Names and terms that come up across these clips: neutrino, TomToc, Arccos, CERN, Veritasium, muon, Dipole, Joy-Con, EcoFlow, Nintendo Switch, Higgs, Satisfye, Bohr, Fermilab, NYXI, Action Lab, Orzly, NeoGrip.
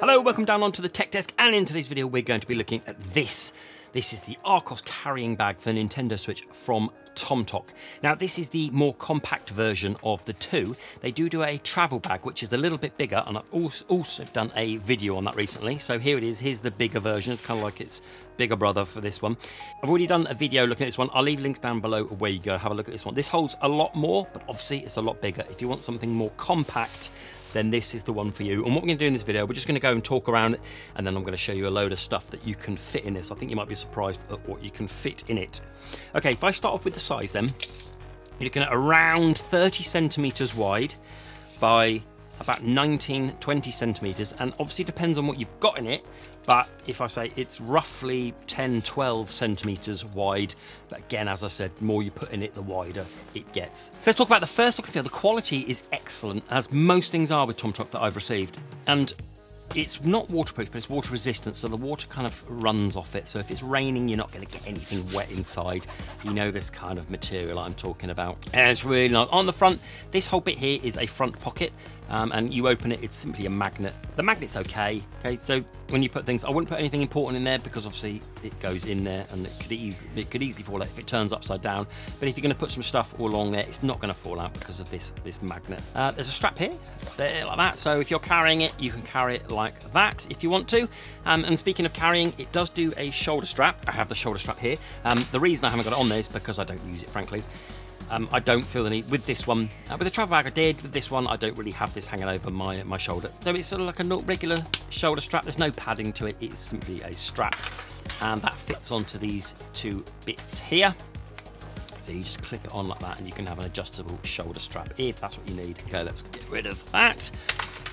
Hello, welcome down onto the tech desk, and in today's video we're going to be looking at this. This is the Arccos carrying bag for the Nintendo Switch from TomToc. Now this is the more compact version of the two. They do a travel bag which is a little bit bigger, and I've also done a video on that recently. So here it is, here's the bigger version. It's kind of like its bigger brother for this one. I've already done a video looking at this one. I'll leave links down below where you go have a look at this one. This holds a lot more, but obviously it's a lot bigger. If you want something more compact, then this is the one for you. And what we're gonna do in this video, we're just gonna go and talk around it, and then I'm gonna show you a load of stuff that you can fit in this. I think you might be surprised at what you can fit in it. Okay, if I start off with the size then, you're looking at around 30 centimeters wide by about 19, 20 centimeters, and obviously depends on what you've got in it, but if I say it's roughly 10, 12 centimeters wide, but again, as I said, the more you put in it, the wider it gets. So let's talk about the first look and feel. The quality is excellent, as most things are with TomToc that I've received, and it's not waterproof, but it's water resistant, so the water kind of runs off it. So if it's raining, you're not going to get anything wet inside. You know this kind of material I'm talking about. And it's really nice. On the front, this whole bit here is a front pocket, and you open it, it's simply a magnet. The magnet's okay. Okay, so when you put things, I wouldn't put anything important in there because obviously it goes in there and it could easily fall out if it turns upside down. But if you're going to put some stuff all along there, it's not going to fall out because of this magnet. There's a strap here, like that. So if you're carrying it, you can carry it like that if you want to. And speaking of carrying, it does do a shoulder strap. I have the shoulder strap here. The reason I haven't got it on there is because I don't use it, frankly. I don't feel the need with this one. With the travel bag I did, with this one I don't really have this hanging over my shoulder. So it's sort of like a regular shoulder strap. There's no padding to it, it's simply a strap. And that fits onto these two bits here. So you just clip it on like that and you can have an adjustable shoulder strap if that's what you need. Okay, let's get rid of that.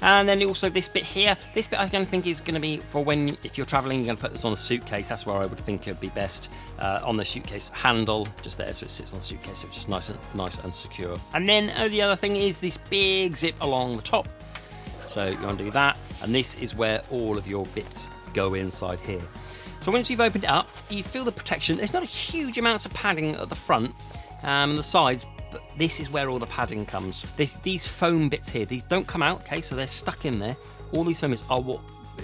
And then also this bit here. This bit I don't think is going to be for when, if you're traveling, you're going to put this on a suitcase. That's where I would think it would be best, on the suitcase handle, just there, so it sits on the suitcase, so it's just nice and secure. And then the other thing is this big zip along the top. So you undo that, and this is where all of your bits go inside here. So once you've opened it up, you feel the protection. There's not a huge amount of padding at the front and the sides, but this is where all the padding comes. These foam bits here, these don't come out, okay, so they're stuck in there. All these foam bits are what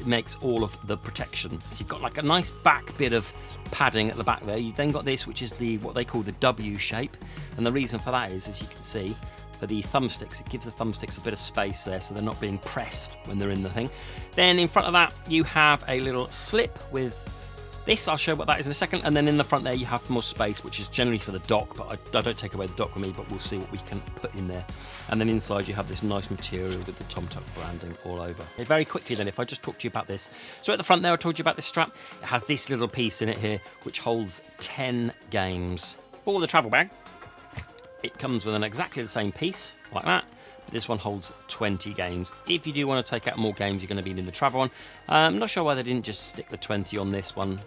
makes all of the protection. So you've got like a nice back bit of padding at the back there. You've then got this, which is the what they call the W shape, and the reason for that is, as you can see, for the thumbsticks, it gives the thumbsticks a bit of space there so they're not being pressed when they're in the thing. Then in front of that, you have a little slip with this, I'll show what that is in a second, and then in the front there you have more space, which is generally for the dock, but I don't take away the dock with me, but we'll see what we can put in there. And then inside you have this nice material with the TomToc branding all over. Okay, very quickly then, if I just talk to you about this. So at the front there, I told you about this strap. It has this little piece in it here, which holds 10 games. For the travel bag, it comes with an exactly the same piece, like that. This one holds 20 games. If you do want to take out more games, you're going to be in the travel one. I'm not sure why they didn't just stick the 20 on this one.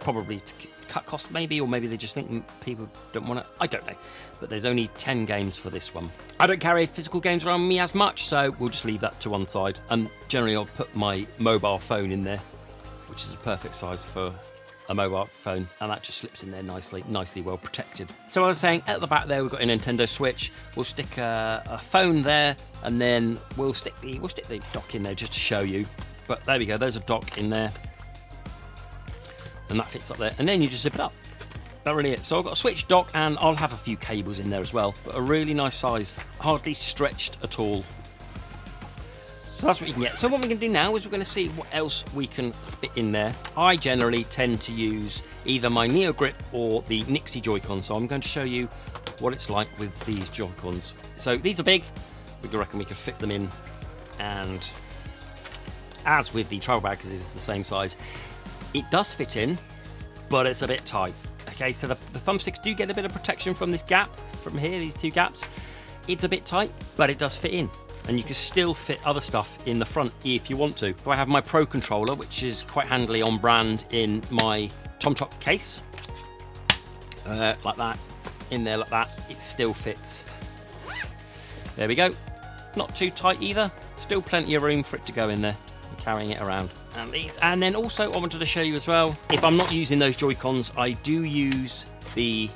Probably to cut cost, maybe, or maybe they just think people don't want it. I don't know. But there's only 10 games for this one. I don't carry physical games around me as much, so we'll just leave that to one side. And generally, I'll put my mobile phone in there, which is a perfect size for a mobile phone, and that just slips in there nicely well protected. So I was saying, at the back there we've got a Nintendo Switch. We'll stick a phone there, and then we'll stick the dock in there just to show you. But there we go, there's a dock in there, and that fits up there, and then you just zip it up. That really is. So I've got a Switch dock, and I'll have a few cables in there as well, but a really nice size, hardly stretched at all. So that's what you can get. So what we're going to do now is we're going to see what else we can fit in there. I generally tend to use either my NeoGrip or the Nixie Joy-Con, so I'm going to show you what it's like with these Joy-Cons. So these are big, we reckon we can fit them in, and as with the travel bag, because it's the same size, it does fit in, but it's a bit tight. Okay, so the thumbsticks do get a bit of protection from this gap, from here, these two gaps. It's a bit tight, but it does fit in. And you can still fit other stuff in the front if you want to. So I have my Pro controller, which is quite handily on brand in my TomToc case. Like that, in there like that, it still fits. There we go. Not too tight either, still plenty of room for it to go in there. I'm carrying it around. And then also I wanted to show you as well, if I'm not using those Joy-Cons, I do use the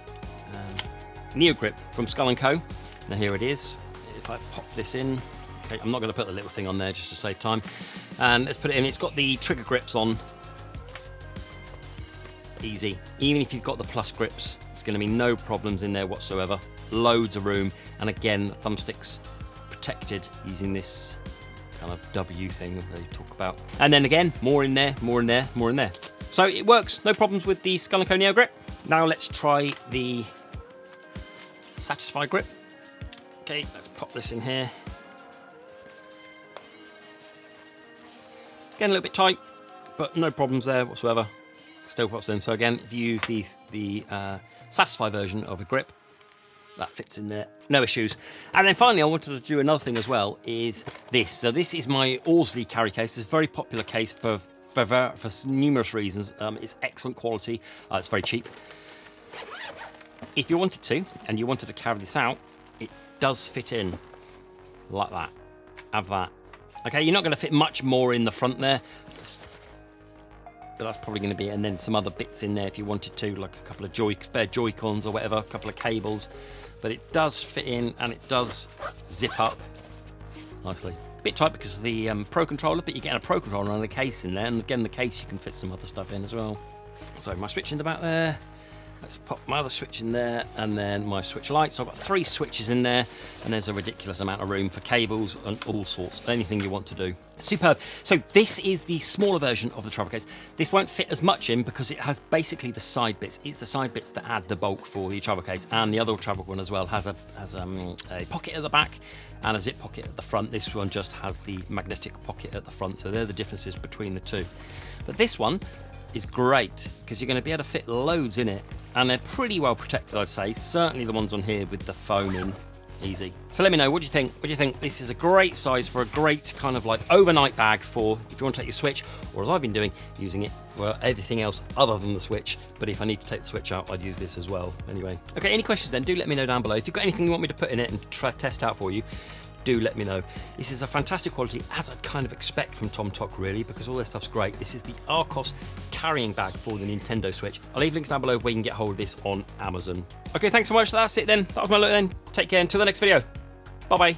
NeoGrip from Skull & Co. Now here it is. If I pop this in, Okay, I'm not going to put the little thing on there just to save time. And let's put it in. It's got the trigger grips on. Easy. Even if you've got the plus grips, it's going to be no problems in there whatsoever. Loads of room. And again, the thumbstick's protected using this kind of W thing that they talk about. And then again, more in there, more in there, more in there. So it works. No problems with the Skull & Co NeoGrip. Now let's try the Satisfye grip. Okay, let's pop this in here. Again, a little bit tight, but no problems there whatsoever. Still pops in. So again, if you use the Satisfye version of a grip, that fits in there, no issues. And then finally, I wanted to do another thing as well, is this. So this is my Orzly carry case. It's a very popular case for numerous reasons. It's excellent quality. It's very cheap. If you wanted to, and you wanted to carry this out, it does fit in like that. Have that. Okay, you're not going to fit much more in the front there, but that's probably going to be it. And then some other bits in there if you wanted to, like a couple of spare Joy-Cons or whatever, a couple of cables. But it does fit in and it does zip up nicely. Bit tight because of the Pro Controller, but you're getting a Pro Controller and a case in there, and again the case you can fit some other stuff in as well. So my switch in the back there, let's pop my other switch in there, and then my switch light. So I've got 3 switches in there, and there's a ridiculous amount of room for cables and all sorts, anything you want to do. Superb. So this is the smaller version of the travel case. This won't fit as much in because it has basically the side bits. It's the side bits that add the bulk for the travel case, and the other travel one as well has a pocket at the back and a zip pocket at the front. This one just has the magnetic pocket at the front, so they're the differences between the two. But this one is great because you're going to be able to fit loads in it, and they're pretty well protected, I'd say. Certainly the ones on here with the foam in. Easy. So let me know, what do you think? What do you think? This is a great size for a great kind of like overnight bag for if you want to take your Switch, or as I've been doing, using it for everything else other than the Switch. But if I need to take the Switch out, I'd use this as well anyway. Okay, any questions then, do let me know down below. If you've got anything you want me to put in it and try to test out for you, do let me know. This is a fantastic quality, as I'd kind of expect from TomToc really, because all their stuff's great. This is the Arccos carrying bag for the Nintendo Switch. I'll leave links down below where you can get hold of this on Amazon. Okay, thanks so much, that's it then. That was my look then. Take care until the next video. Bye bye.